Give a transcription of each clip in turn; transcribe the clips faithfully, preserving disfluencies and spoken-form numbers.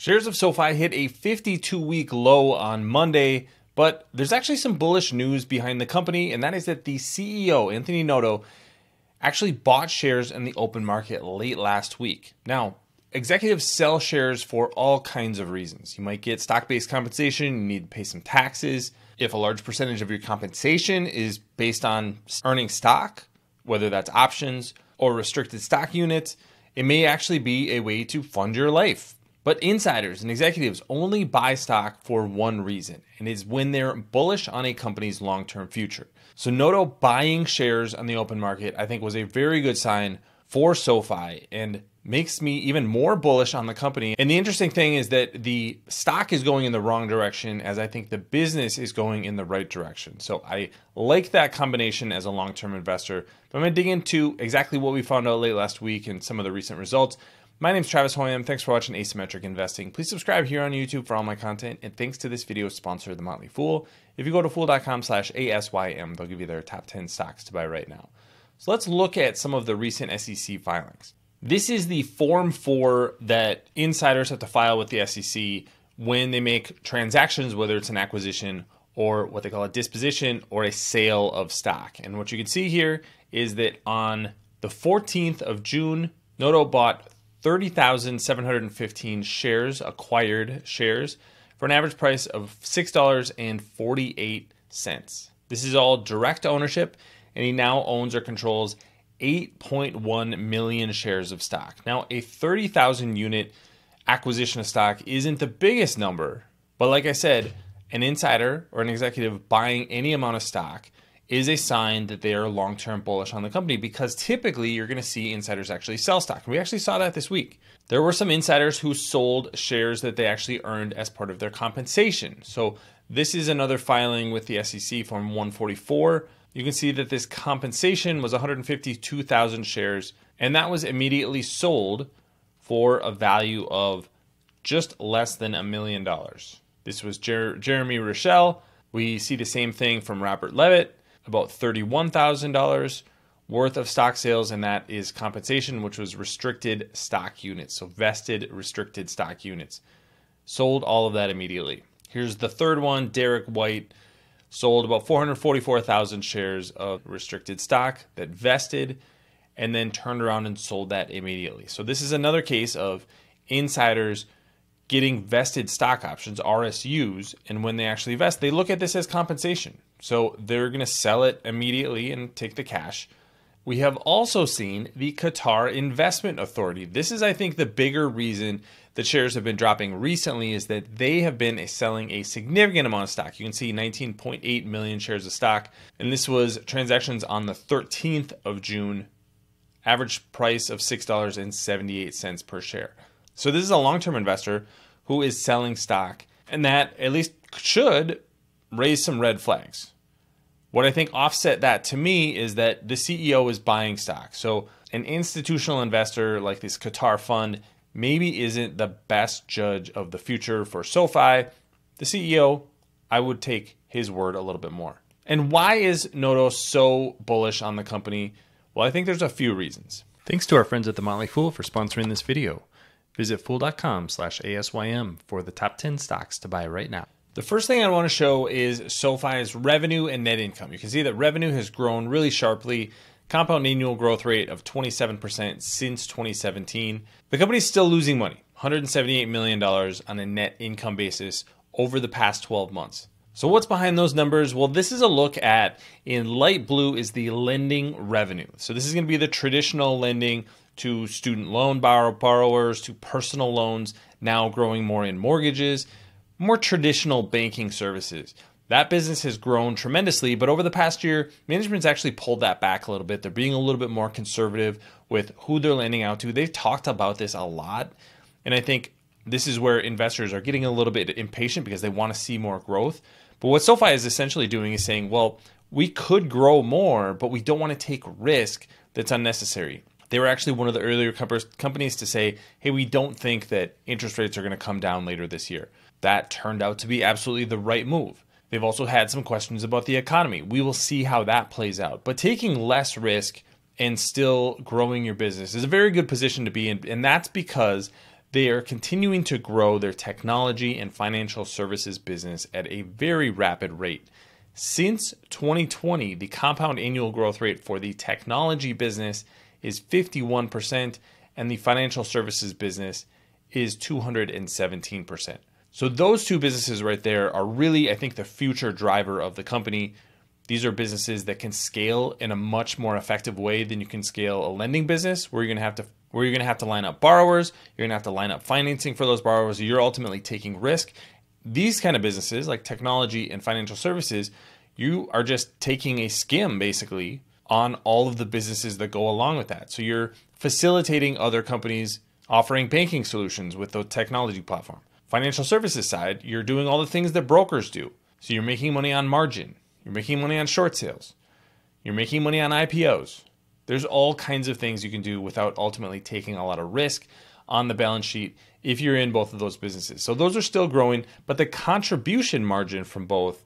Shares of SoFi hit a fifty-two week low on Monday, but there's actually some bullish news behind the company, and that is that the C E O, Anthony Noto, actually bought shares in the open market late last week. Now, executives sell shares for all kinds of reasons. You might get stock-based compensation, you need to pay some taxes. If a large percentage of your compensation is based on earning stock, whether that's options or restricted stock units, it may actually be a way to fund your life. But insiders and executives only buy stock for one reason, and it's when they're bullish on a company's long-term future. So Noto buying shares on the open market, I think, was a very good sign for SoFi and makes me even more bullish on the company. And the interesting thing is that the stock is going in the wrong direction, as I think the business is going in the right direction. So I like that combination as a long-term investor. But I'm going to dig into exactly what we found out late last week and some of the recent results. My name is Travis Hoium. Thanks for watching Asymmetric Investing. Please subscribe here on YouTube for all my content. And thanks to this video sponsor, The Motley Fool. If you go to fool dot com slash A S Y M, they'll give you their top ten stocks to buy right now. So let's look at some of the recent S E C filings. This is the Form four that insiders have to file with the S E C when they make transactions, whether it's an acquisition or what they call a disposition or a sale of stock. And what you can see here is that on the fourteenth of June, Noto bought thirty thousand seven hundred fifteen shares, acquired shares, for an average price of six dollars and forty-eight cents. This is all direct ownership, and he now owns or controls eight point one million shares of stock. Now, a thirty thousand unit acquisition of stock isn't the biggest number, but like I said, an insider or an executive buying any amount of stock is a sign that they are long-term bullish on the company, because typically you're gonna see insiders actually sell stock. And we actually saw that this week. There were some insiders who sold shares that they actually earned as part of their compensation. So this is another filing with the S E C, Form one forty-four. You can see that this compensation was one hundred fifty-two thousand shares, and that was immediately sold for a value of just less than a million dollars. This was Jer- Jeremy Rochelle. We see the same thing from Robert Levitt, about thirty-one thousand dollars worth of stock sales, and that is compensation, which was restricted stock units, so vested restricted stock units. Sold all of that immediately. Here's the third one, Derek White, sold about four hundred forty-four thousand shares of restricted stock that vested, and then turned around and sold that immediately. So this is another case of insiders getting vested stock options, R S Us, and when they actually vest, they look at this as compensation. So they're gonna sell it immediately and take the cash. We have also seen the Qatar Investment Authority. This is, I think, the bigger reason that shares have been dropping recently, is that they have been selling a significant amount of stock. You can see nineteen point eight million shares of stock. And this was transactions on the thirteenth of June, average price of six dollars and seventy-eight cents per share. So this is a long-term investor who is selling stock, and that at least should raise some red flags. What I think offset that to me is that the C E O is buying stock. So an institutional investor like this Qatar fund maybe isn't the best judge of the future for SoFi. The C E O, I would take his word a little bit more. And why is Noto so bullish on the company? Well, I think there's a few reasons. Thanks to our friends at The Motley Fool for sponsoring this video. Visit fool dot com slash A S Y M for the top ten stocks to buy right now. The first thing I want to show is SoFi's revenue and net income. You can see that revenue has grown really sharply, compound annual growth rate of twenty-seven percent since twenty seventeen. The company is still losing money, one hundred seventy-eight million dollars on a net income basis over the past twelve months. So what's behind those numbers? Well, this is a look at, in light blue is the lending revenue. So this is going to be the traditional lending to student loan borrow borrowers, to personal loans, now growing more in mortgages, more traditional banking services. That business has grown tremendously, but over the past year, management's actually pulled that back a little bit. They're being a little bit more conservative with who they're lending out to. They've talked about this a lot, and I think this is where investors are getting a little bit impatient because they want to see more growth. But what SoFi is essentially doing is saying, well, we could grow more, but we don't want to take risk that's unnecessary. They were actually one of the earlier companies to say, hey, we don't think that interest rates are going to come down later this year. That turned out to be absolutely the right move. They've also had some questions about the economy. We will see how that plays out. But taking less risk and still growing your business is a very good position to be in. And that's because They are continuing to grow their technology and financial services business at a very rapid rate. Since twenty twenty, the compound annual growth rate for the technology business is fifty-one percent and the financial services business is two hundred seventeen percent. So those two businesses right there are really, I think, the future driver of the company. These are businesses that can scale in a much more effective way than you can scale a lending business, where you're gonna have to where you're gonna have to line up borrowers, you're gonna have to line up financing for those borrowers, you're ultimately taking risk. These kind of businesses, like technology and financial services, you are just taking a skim basically on all of the businesses that go along with that. So you're facilitating other companies offering banking solutions with the technology platform. Financial services side, you're doing all the things that brokers do. So you're making money on margin. You're making money on short sales. You're making money on I P Os. There's all kinds of things you can do without ultimately taking a lot of risk on the balance sheet if you're in both of those businesses. So those are still growing, but the contribution margin from both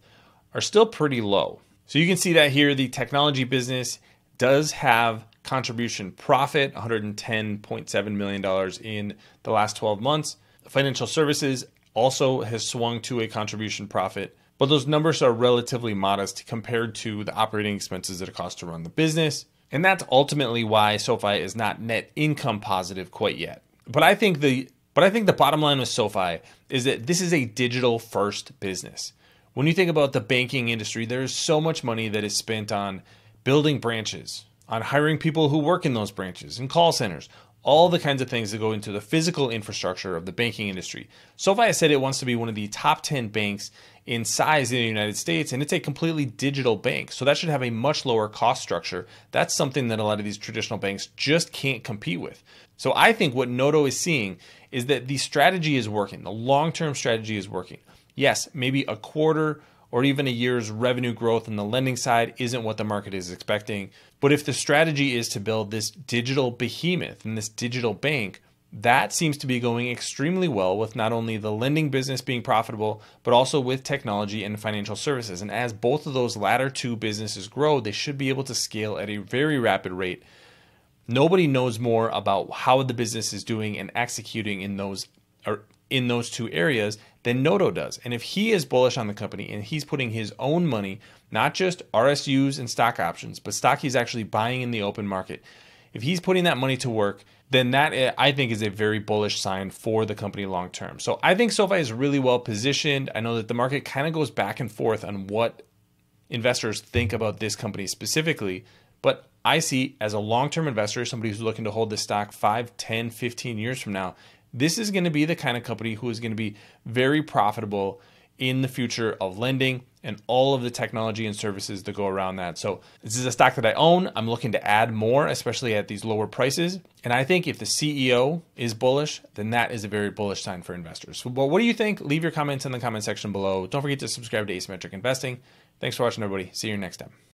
are still pretty low. So you can see that here, the technology business does have contribution profit, one hundred ten point seven million dollars in the last twelve months. Financial services also has swung to a contribution profit, but those numbers are relatively modest compared to the operating expenses that it costs to run the business. And that's ultimately why SoFi is not net income positive quite yet. But I think the but I think the bottom line with SoFi is that this is a digital first business. When you think about the banking industry, there is so much money that is spent on building branches, on hiring people who work in those branches and call centers, all the kinds of things that go into the physical infrastructure of the banking industry. SoFi has said it wants to be one of the top ten banks in size in the United States, and it's a completely digital bank. So that should have a much lower cost structure. That's something that a lot of these traditional banks just can't compete with. So I think what Noto is seeing is that the strategy is working. The long-term strategy is working. Yes, maybe a quarter or even a year's revenue growth in the lending side isn't what the market is expecting. But if the strategy is to build this digital behemoth and this digital bank, that seems to be going extremely well, with not only the lending business being profitable, but also with technology and financial services. And as both of those latter two businesses grow, they should be able to scale at a very rapid rate. Nobody knows more about how the business is doing and executing in those or in those two areas than Noto does. And if he is bullish on the company and he's putting his own money, not just R S Us and stock options, but stock he's actually buying in the open market, if he's putting that money to work, then that, I think, is a very bullish sign for the company long term. So I think SoFi is really well positioned. I know that the market kind of goes back and forth on what investors think about this company specifically, but I see, as a long-term investor, somebody who's looking to hold this stock five, ten, fifteen years from now, this is going to be the kind of company who is going to be very profitable in the future of lending and all of the technology and services that go around that. So this is a stock that I own. I'm looking to add more, especially at these lower prices. And I think if the C E O is bullish, then that is a very bullish sign for investors. But what do you think? Leave your comments in the comment section below. Don't forget to subscribe to Asymmetric Investing. Thanks for watching, everybody. See you next time.